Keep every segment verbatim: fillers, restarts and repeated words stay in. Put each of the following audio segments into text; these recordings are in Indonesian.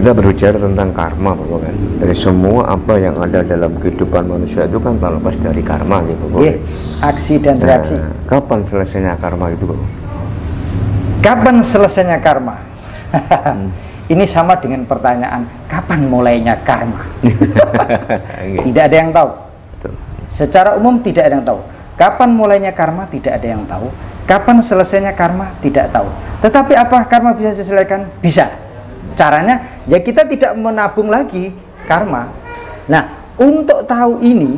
kita berbicara tentang karma, Bapak, kan? Dari semua apa yang ada dalam kehidupan manusia itu kan tak lepas dari karma, gitu, Bapak. Yeah, aksi dan reaksi. Nah, kapan selesainya karma itu, Bapak? Kapan selesainya karma? hmm. Ini sama dengan pertanyaan, kapan mulainya karma? Tidak ada yang tahu. Betul. Secara umum tidak ada yang tahu. Kapan mulainya karma tidak ada yang tahu. Kapan selesainya karma tidak tahu. Tetapi apa karma bisa diselesaikan? Bisa. Caranya ya kita tidak menabung lagi karma. Nah, untuk tahu ini,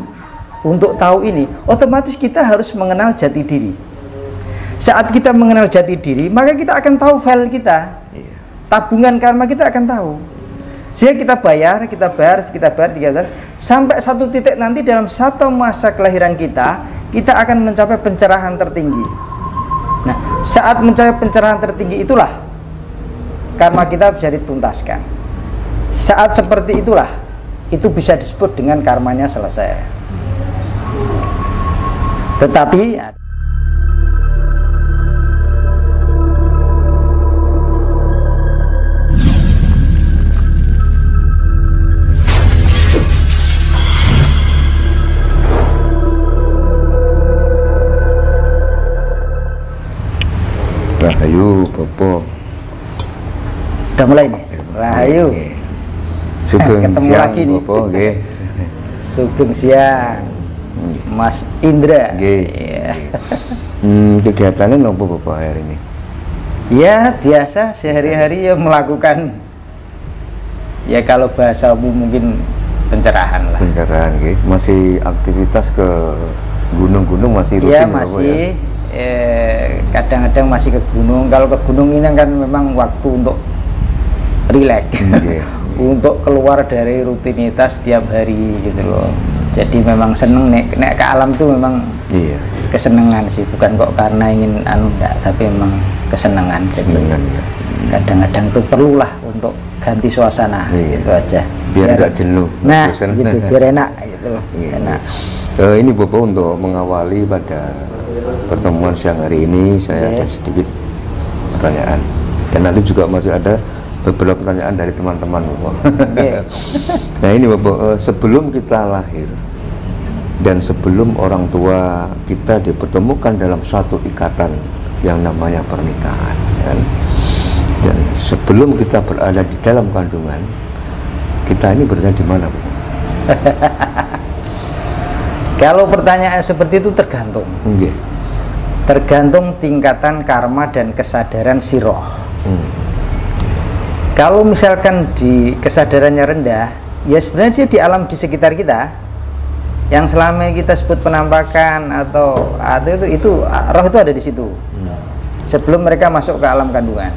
untuk tahu ini, otomatis kita harus mengenal jati diri. Saat kita mengenal jati diri, maka kita akan tahu file kita. Tabungan karma kita akan tahu, sehingga kita bayar, kita bayar, kita bayar, kita bayar sampai satu titik nanti dalam satu masa kelahiran kita, kita akan mencapai pencerahan tertinggi. Nah, saat mencapai pencerahan tertinggi itulah karma kita bisa dituntaskan. Saat seperti itulah itu bisa disebut dengan karmanya selesai. Tetapi Rahayu, Bapak. Udah mulai nih. Rahayu. Sugeng ketemu siang, lagi nih. Bapak, nggih. Sugeng siang. Mas Indra. Nggih. Yeah. Hmm, kegiatannya nopo Bapak hari ini? Ya, biasa sehari-hari ya melakukan, ya kalau bahasa umum mungkin pencerahan lah. Pencerahan, nggih. Masih aktivitas ke gunung-gunung masih rutin, ya, masih. Bapak, ya? Kadang-kadang eh, masih ke gunung. Kalau ke gunung ini kan memang waktu untuk rileks, okay. Untuk keluar dari rutinitas tiap hari gitu loh. Jadi memang seneng nek, nek ke alam tuh memang yeah. Kesenangan sih, bukan kok karena ingin anu, enggak, tapi memang kesenangan. Jadi kadang-kadang tuh perlulah untuk ganti suasana, yeah. Gitu aja. Biar nggak jenuh. Nah, gitu, biar enak gitu loh. Yeah. Enak. Uh, ini Bapak untuk mengawali pada pertemuan siang hari ini saya ada sedikit pertanyaan, dan nanti juga masih ada beberapa pertanyaan dari teman-teman, Bapak. Nah ini Bapak, sebelum kita lahir dan sebelum orang tua kita dipertemukan dalam suatu ikatan yang namanya pernikahan, dan, dan sebelum kita berada di dalam kandungan, kita ini berada di mana, Bapak? Kalau pertanyaan seperti itu tergantung. Yeah. Tergantung tingkatan karma dan kesadaran si roh. Hmm. Kalau misalkan di kesadarannya rendah, ya sebenarnya dia di alam di sekitar kita yang selama kita sebut penampakan atau atau itu itu roh itu ada di situ. Hmm. Sebelum mereka masuk ke alam kandungan.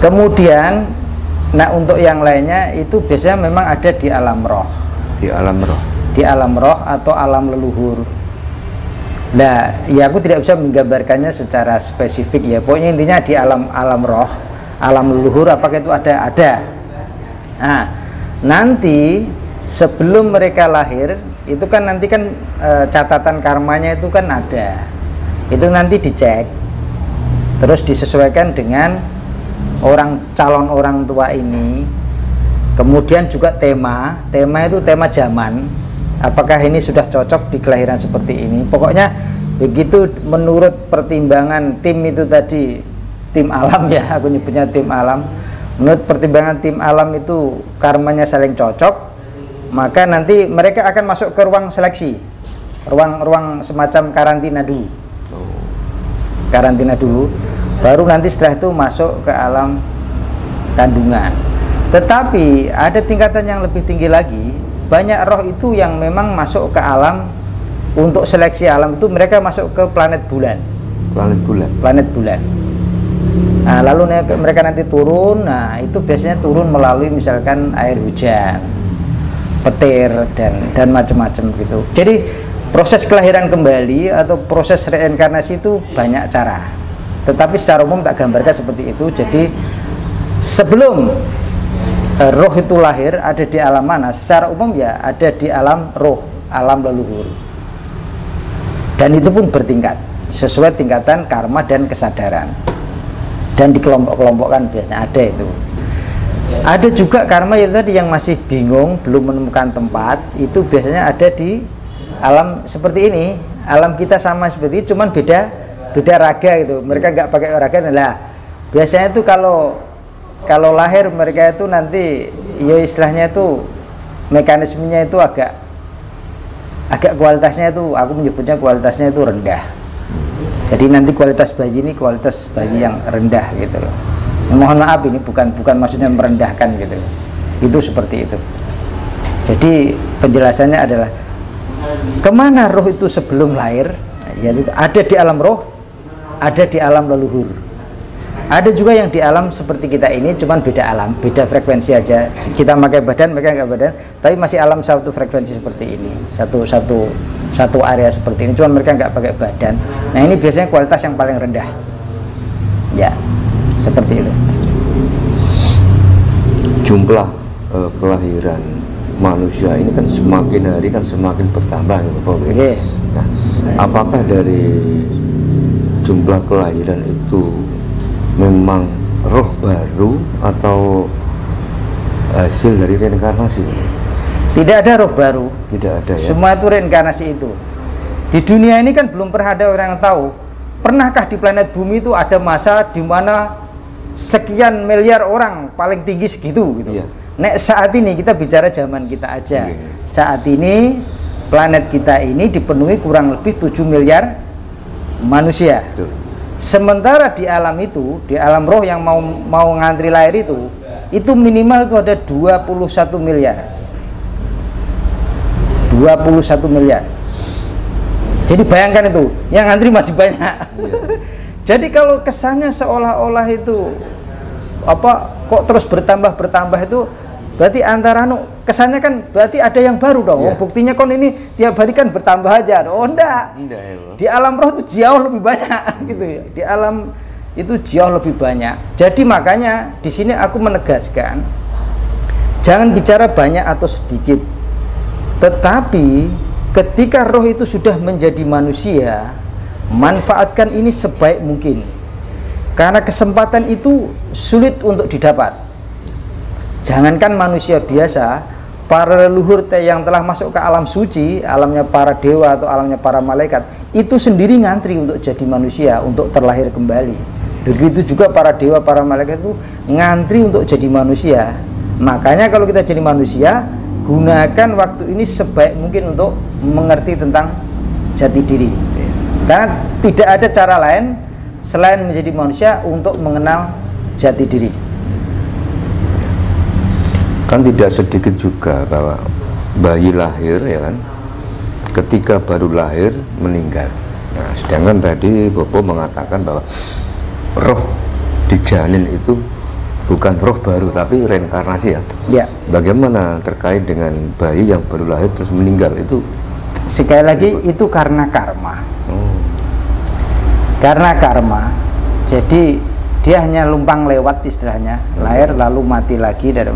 Kemudian nah untuk yang lainnya itu biasanya memang ada di alam roh. Di alam roh. Di alam roh atau alam leluhur. Nah, ya aku tidak bisa menggambarkannya secara spesifik ya. Pokoknya intinya di alam alam roh, alam leluhur, apakah itu ada? Ada. Nah, nanti sebelum mereka lahir, itu kan nanti kan e, catatan karmanya itu kan ada. Itu nanti dicek, terus disesuaikan dengan orang calon orang tua ini. Kemudian juga tema, tema itu tema zaman. Apakah ini sudah cocok di kelahiran seperti ini? Pokoknya begitu menurut pertimbangan tim itu tadi, tim alam ya, aku nyebutnya tim alam. Menurut pertimbangan tim alam itu karmanya saling cocok, maka nanti mereka akan masuk ke ruang seleksi, ruang-ruang semacam karantina dulu, karantina dulu, baru nanti setelah itu masuk ke alam kandungan. Tetapi ada tingkatan yang lebih tinggi lagi. Banyak roh itu yang memang masuk ke alam untuk seleksi alam itu mereka masuk ke planet bulan. Planet bulan. Planet bulan. Nah, lalu mereka nanti turun. Nah, itu biasanya turun melalui misalkan air hujan, petir dan dan macam-macam gitu. Jadi proses kelahiran kembali atau proses reinkarnasi itu banyak cara. Tetapi secara umum tak gambarkan seperti itu. Jadi sebelum roh itu lahir ada di alam mana? Secara umum ya ada di alam roh, alam leluhur. Dan itu pun bertingkat sesuai tingkatan karma dan kesadaran. Dan dikelompok-kelompokkan biasanya ada itu. Ada juga karma yang tadi yang masih bingung, belum menemukan tempat, itu biasanya ada di alam seperti ini. Alam kita sama seperti ini, cuman beda beda raga gitu. Mereka nggak pakai raga. Nah, biasanya itu kalau kalau lahir mereka itu nanti ya istilahnya itu mekanismenya itu agak agak kualitasnya itu, aku menyebutnya kualitasnya itu rendah. Jadi nanti kualitas bayi ini kualitas bayi yang rendah gitu loh. Mohon maaf, ini bukan bukan maksudnya merendahkan gitu, itu seperti itu. Jadi penjelasannya adalah kemana roh itu sebelum lahir, yaitu ada di alam roh, ada di alam leluhur, ada juga yang di alam seperti kita ini, cuman beda alam, beda frekuensi aja. Kita pakai badan, mereka nggak badan, tapi masih alam satu frekuensi seperti ini, satu satu satu area seperti ini, cuman mereka nggak pakai badan. Nah ini biasanya kualitas yang paling rendah, ya. Seperti itu. Jumlah eh, kelahiran manusia ini kan semakin hari kan semakin bertambah, ya Bapak. Yeah. Nah, apakah dari jumlah kelahiran itu memang roh baru atau hasil dari reinkarnasi? Tidak ada roh baru. Tidak ada. Ya? Semua itu reinkarnasi itu. Di dunia ini kan belum pernah ada orang yang tahu. Pernahkah di planet bumi itu ada masa di mana sekian miliar orang paling tinggi segitu gitu. Iya. Nek saat ini kita bicara zaman kita aja. Iya. Saat ini planet kita ini dipenuhi kurang lebih tujuh miliar manusia. Betul. Sementara di alam itu, di alam roh yang mau mau ngantri lahir itu, itu minimal itu ada dua puluh satu miliar. dua puluh satu miliar. Jadi bayangkan itu, yang ngantri masih banyak. Iya. Jadi kalau kesannya seolah-olah itu apa kok terus bertambah bertambah itu berarti antara no, kesannya kan berarti ada yang baru dong. Yeah. Buktinya kon ini tiap hari kan bertambah aja. Oh enggak. Enggak ya, Bro. Di alam roh itu jauh lebih banyak gitu ya. Di alam itu jauh lebih banyak. Jadi makanya di sini aku menegaskan jangan bicara banyak atau sedikit. Tetapi ketika roh itu sudah menjadi manusia, manfaatkan ini sebaik mungkin karena kesempatan itu sulit untuk didapat. Jangankan manusia biasa, para leluhur yang telah masuk ke alam suci, alamnya para dewa atau alamnya para malaikat, itu sendiri ngantri untuk jadi manusia, untuk terlahir kembali. Begitu juga para dewa, para malaikat itu ngantri untuk jadi manusia. Makanya kalau kita jadi manusia, gunakan waktu ini sebaik mungkin untuk mengerti tentang jati diri. Karena tidak ada cara lain selain menjadi manusia untuk mengenal jati diri. Kan tidak sedikit juga bahwa bayi lahir ya kan, ketika baru lahir meninggal. Nah, sedangkan tadi Bopo mengatakan bahwa roh di janin itu bukan roh baru tapi reinkarnasi ya. Ya. Bagaimana terkait dengan bayi yang baru lahir terus meninggal itu? Sekali lagi itu, itu karena karma. Karena karma, jadi dia hanya lumpang lewat istilahnya, lahir lalu mati lagi, dan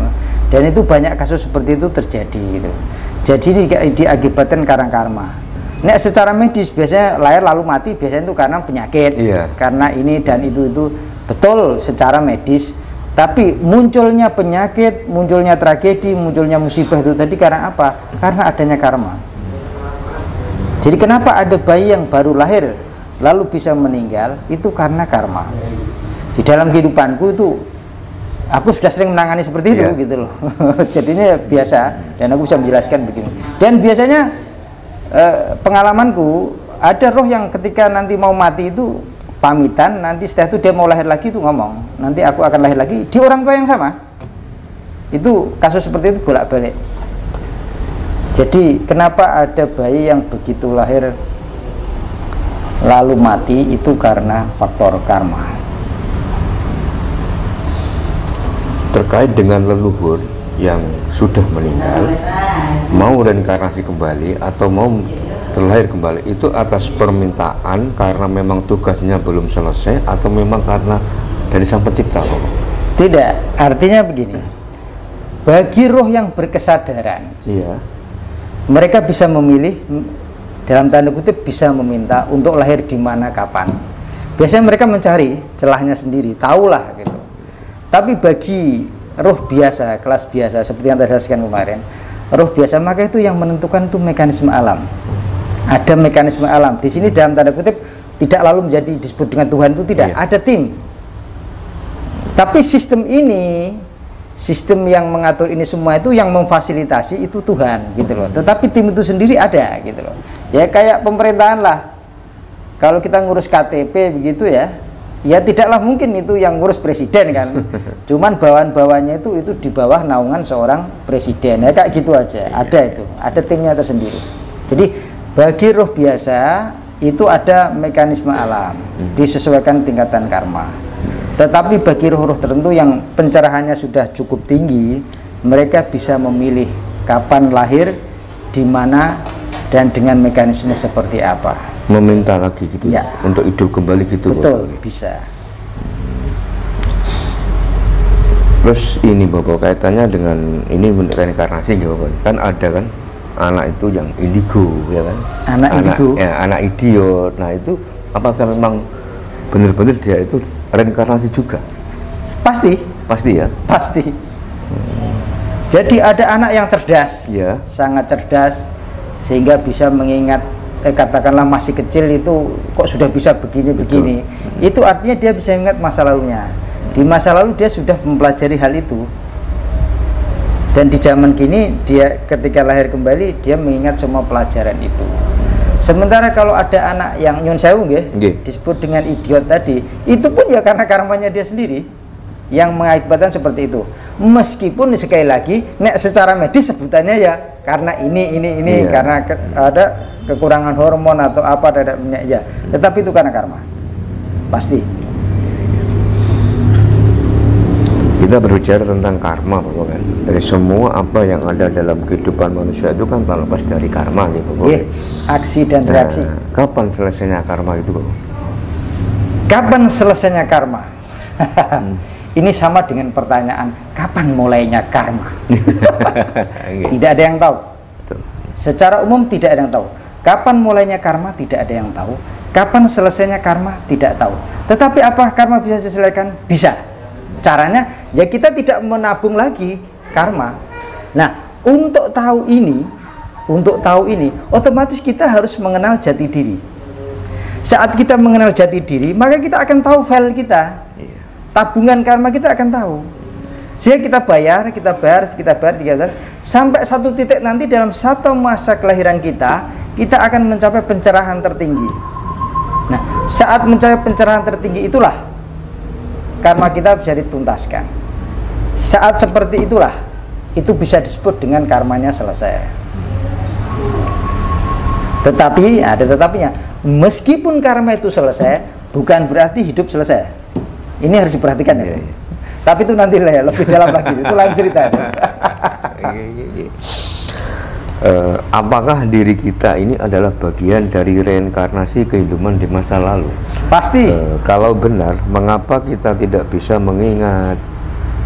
itu banyak kasus seperti itu terjadi gitu. Jadi ini diakibatkan karena karma. Nek secara medis biasanya lahir lalu mati biasanya itu karena penyakit, iya. Karena ini dan itu itu betul secara medis. Tapi munculnya penyakit, munculnya tragedi, munculnya musibah itu tadi karena apa? Karena adanya karma. Jadi kenapa ada bayi yang baru lahir lalu bisa meninggal itu karena karma. Di dalam kehidupanku itu aku sudah sering menangani seperti itu, yeah. Gitu loh. Jadinya biasa dan aku bisa menjelaskan begini. Dan biasanya eh, pengalamanku ada roh yang ketika nanti mau mati itu pamitan, nanti setelah itu dia mau lahir lagi itu ngomong, nanti aku akan lahir lagi di orang tua yang sama. Itu kasus seperti itu bolak-balik. Jadi kenapa ada bayi yang begitu lahir lalu mati itu karena faktor karma. Terkait dengan leluhur yang sudah meninggal mau reinkarnasi kembali atau mau terlahir kembali itu atas permintaan karena memang tugasnya belum selesai atau memang karena dari Sang Pencipta? Tidak, artinya begini, bagi roh yang berkesadaran, iya, mereka bisa memilih, dalam tanda kutip bisa meminta untuk lahir di mana kapan. Biasanya mereka mencari celahnya sendiri, tahulah gitu. Tapi bagi roh biasa, kelas biasa seperti yang tadi saya sampaikan kemarin, roh biasa maka itu yang menentukan itu mekanisme alam. Ada mekanisme alam. Di sini dalam tanda kutip tidak lalu menjadi disebut dengan Tuhan itu tidak. Iya. Ada tim. Tapi sistem ini, sistem yang mengatur ini semua itu yang memfasilitasi itu Tuhan gitu loh. Tetapi tim itu sendiri ada gitu loh. Ya kayak pemerintahan lah. Kalau kita ngurus K T P begitu ya, ya tidaklah mungkin itu yang ngurus presiden kan. Cuman bawahan-bawahannya itu itu di bawah naungan seorang presiden. Ya kayak gitu aja. Ada itu, ada timnya tersendiri. Jadi bagi roh biasa itu ada mekanisme alam disesuaikan tingkatan karma. Tetapi bagi roh-roh tertentu yang pencerahannya sudah cukup tinggi, mereka bisa memilih kapan lahir, di mana dan dengan mekanisme seperti apa. Meminta lagi gitu ya, untuk hidup kembali gitu. Betul, Bapak. Bisa. Terus ini Bapak kaitannya dengan ini reinkarnasi gitu Bapak. Kan ada kan anak itu yang indigo ya kan. Anak, anak indigo. Ya, anak idiot. Nah, itu apakah memang benar-benar dia itu reinkarnasi juga? Pasti. Pasti ya. Pasti. Hmm. Jadi ada anak yang cerdas, ya. Sangat cerdas, sehingga bisa mengingat, eh, katakanlah masih kecil itu kok sudah bisa begini-begini. Hmm. Itu artinya dia bisa ingat masa lalunya. Di masa lalu dia sudah mempelajari hal itu. Dan di zaman kini dia ketika lahir kembali dia mengingat semua pelajaran itu. Sementara kalau ada anak yang nyun sewu nggih, disebut dengan idiot tadi, itu pun ya karena karmanya dia sendiri yang mengakibatkan seperti itu. Meskipun sekali lagi nek secara medis sebutannya ya karena ini ini ini iya. Karena ke, ada kekurangan hormon atau apa ada minyak ya. Tetapi itu karena karma. Pasti. Kita berbicara tentang karma, Bapak kan. Dari semua apa yang ada dalam kehidupan manusia itu kan tak lepas dari karma gitu, Bapak. Iya, aksi dan reaksi. Nah, kapan selesainya karma itu, Bapak? Kapan selesainya karma? Hmm. Ini sama dengan pertanyaan, kapan mulainya karma? Tidak ada yang tahu. Betul. Secara umum tidak ada yang tahu. Kapan mulainya karma tidak ada yang tahu. Kapan selesainya karma tidak tahu. Tetapi apa karma bisa diselesaikan? Bisa. Caranya ya kita tidak menabung lagi karma. Nah, untuk tahu ini, untuk tahu ini, otomatis kita harus mengenal jati diri. Saat kita mengenal jati diri, maka kita akan tahu file kita, tabungan karma kita akan tahu. Sehingga kita bayar, kita bayar, kita bayar, tiga bayar, sampai satu titik nanti dalam satu masa kelahiran kita, kita akan mencapai pencerahan tertinggi. Nah, saat mencapai pencerahan tertinggi itulah karma kita bisa dituntaskan. Saat seperti itulah, itu bisa disebut dengan karmanya selesai. Tetapi, ada tetapinya, meskipun karma itu selesai, bukan berarti hidup selesai. Ini harus diperhatikan ya. Iya, iya. Tapi itu nanti lah ya, lebih dalam lagi, itu lain cerita. uh, apakah diri kita ini adalah bagian dari reinkarnasi kehidupan di masa lalu? Pasti. E, kalau benar, mengapa kita tidak bisa mengingat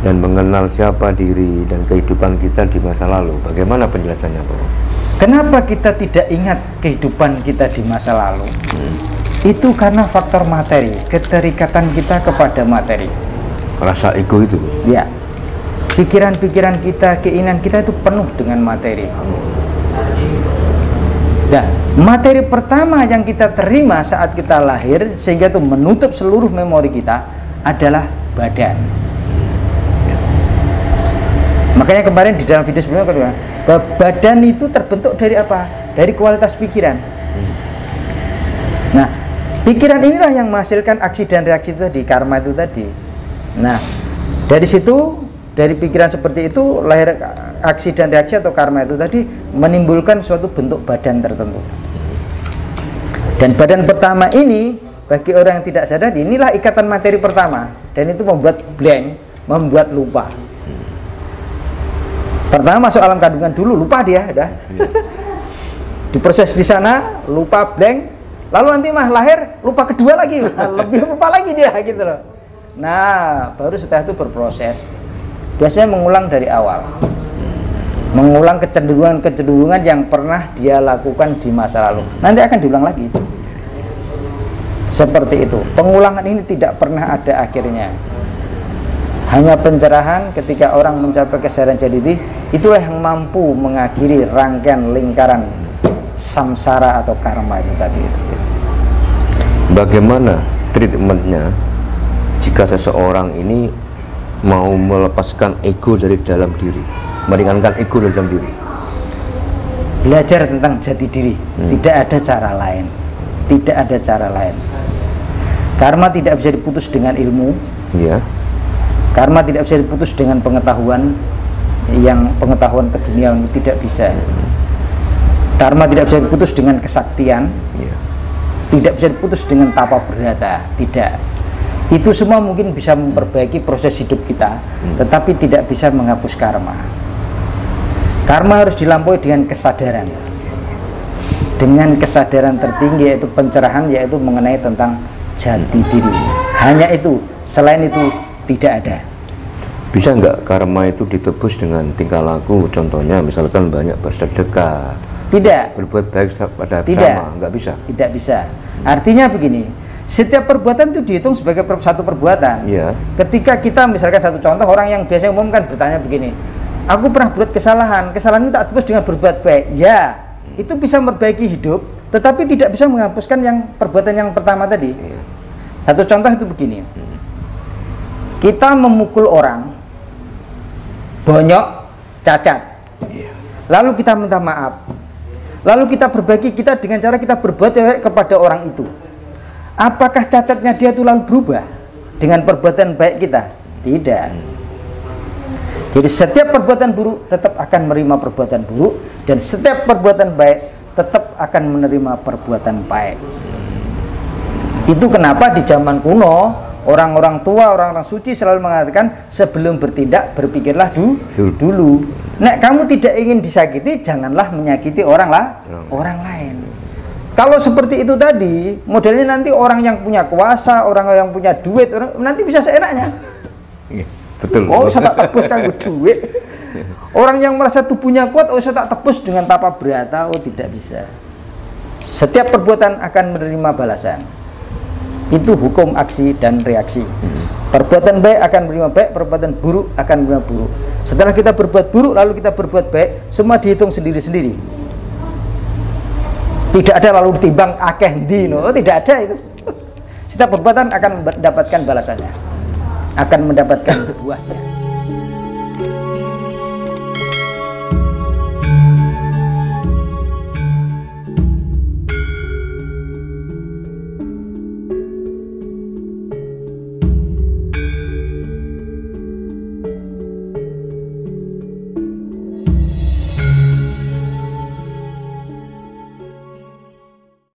dan mengenal siapa diri dan kehidupan kita di masa lalu? Bagaimana penjelasannya, Pak? Kenapa kita tidak ingat kehidupan kita di masa lalu? Hmm. Itu karena faktor materi, keterikatan kita kepada materi. Rasa ego itu? Ya. Pikiran-pikiran kita, keinginan kita itu penuh dengan materi. Nah, materi pertama yang kita terima saat kita lahir sehingga itu menutup seluruh memori kita adalah badan. Makanya kemarin di dalam video sebelumnya kedua, badan itu terbentuk dari apa? Dari kualitas pikiran. Nah, pikiran inilah yang menghasilkan aksi dan reaksi itu tadi, karma itu tadi. Nah, dari situ, dari pikiran seperti itu, lahir aksi dan reaksi atau karma itu tadi menimbulkan suatu bentuk badan tertentu. Dan badan pertama ini, bagi orang yang tidak sadar, inilah ikatan materi pertama. Dan itu membuat blank, membuat lupa. Pertama masuk alam kandungan dulu, lupa dia. Udah. Diproses di sana, lupa blank. Lalu nanti mah lahir, lupa kedua lagi. Lebih lupa lagi dia, gitu loh. Nah, baru setelah itu berproses. Biasanya mengulang dari awal, mengulang kecenderungan-kecenderungan yang pernah dia lakukan di masa lalu. Nanti akan diulang lagi. Seperti itu. Pengulangan ini tidak pernah ada akhirnya. Hanya pencerahan ketika orang mencapai kesadaran jadidih, itulah yang mampu mengakhiri rangkaian lingkaran samsara atau karma itu tadi. Bagaimana treatmentnya jika seseorang ini mau melepaskan ego dari dalam diri, meringankan ego dari dalam diri? Belajar tentang jati diri, hmm. tidak ada cara lain, tidak ada cara lain. Karma tidak bisa diputus dengan ilmu. Iya. Karma tidak bisa diputus dengan pengetahuan, yang pengetahuan keduniaan tidak bisa. Karma tidak bisa diputus dengan kesaktian, yeah. tidak bisa diputus dengan tapa berata, tidak. Itu semua mungkin bisa memperbaiki proses hidup kita, mm. tetapi tidak bisa menghapus karma. Karma harus dilampaui dengan kesadaran, dengan kesadaran tertinggi, yaitu pencerahan, yaitu mengenai tentang jati diri. Hanya itu, selain itu tidak ada. Bisa nggak karma itu ditebus dengan tingkah laku? Contohnya misalkan banyak bersedekah, tidak berbuat baik pada sesama, nggak bisa. Tidak bisa. Artinya begini, setiap perbuatan itu dihitung sebagai satu perbuatan. Iya. Ketika kita misalkan satu contoh, orang yang biasanya umum kan bertanya begini, aku pernah buat kesalahan, kesalahan itu tak tebus dengan berbuat baik. Ya, itu bisa memperbaiki hidup, tetapi tidak bisa menghapuskan yang perbuatan yang pertama tadi. Iya. Satu contoh itu begini. Kita memukul orang bonyok, cacat, lalu kita minta maaf, lalu kita berbagi kita dengan cara kita berbuat baik kepada orang itu. Apakah cacatnya dia itu lalu berubah dengan perbuatan baik kita? Tidak. Jadi setiap perbuatan buruk tetap akan menerima perbuatan buruk, dan setiap perbuatan baik tetap akan menerima perbuatan baik. Itu kenapa di zaman kuno orang-orang tua, orang-orang suci selalu mengatakan, sebelum bertindak, berpikirlah du, du. dulu. Nek kamu tidak ingin disakiti, janganlah menyakiti orang, lah, orang lain. Kalau seperti itu tadi, modelnya nanti orang yang punya kuasa, orang yang punya duit, orang, nanti bisa seenaknya. Betul. Oh, saya tak tebus kanggo duit. Orang yang merasa tubuhnya kuat, oh saya tak tebus dengan tapa berata, oh tidak bisa. Setiap perbuatan akan menerima balasan. Itu hukum aksi dan reaksi. Perbuatan baik akan menerima baik, perbuatan buruk akan menerima buruk. Setelah kita berbuat buruk lalu kita berbuat baik, semua dihitung sendiri-sendiri. Tidak ada lalu ditimbang akeh ndi, no, tidak ada itu. Setiap perbuatan akan mendapatkan balasannya, akan mendapatkan buahnya.